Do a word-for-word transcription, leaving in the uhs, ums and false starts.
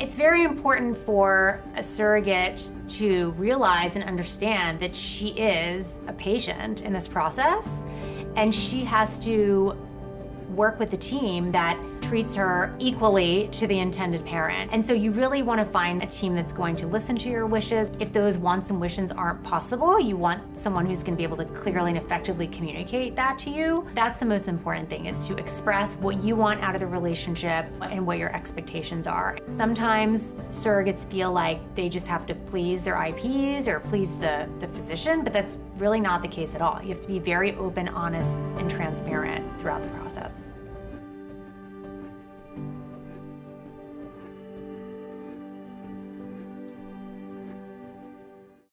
It's very important for a surrogate to realize and understand that she is a patient in this process, and she has to work with a team that treats her equally to the intended parent. And so you really want to find a team that's going to listen to your wishes. If those wants and wishes aren't possible, you want someone who's going to be able to clearly and effectively communicate that to you. That's the most important thing, is to express what you want out of the relationship and what your expectations are. Sometimes surrogates feel like they just have to please their I Ps or please the, the physician, but that's really not the case at all. You have to be very open, honest, and transparent throughout the process.